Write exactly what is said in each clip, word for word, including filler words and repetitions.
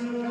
Nehmen wir an,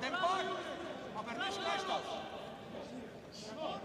nehmen wir an, aber nicht gleich das.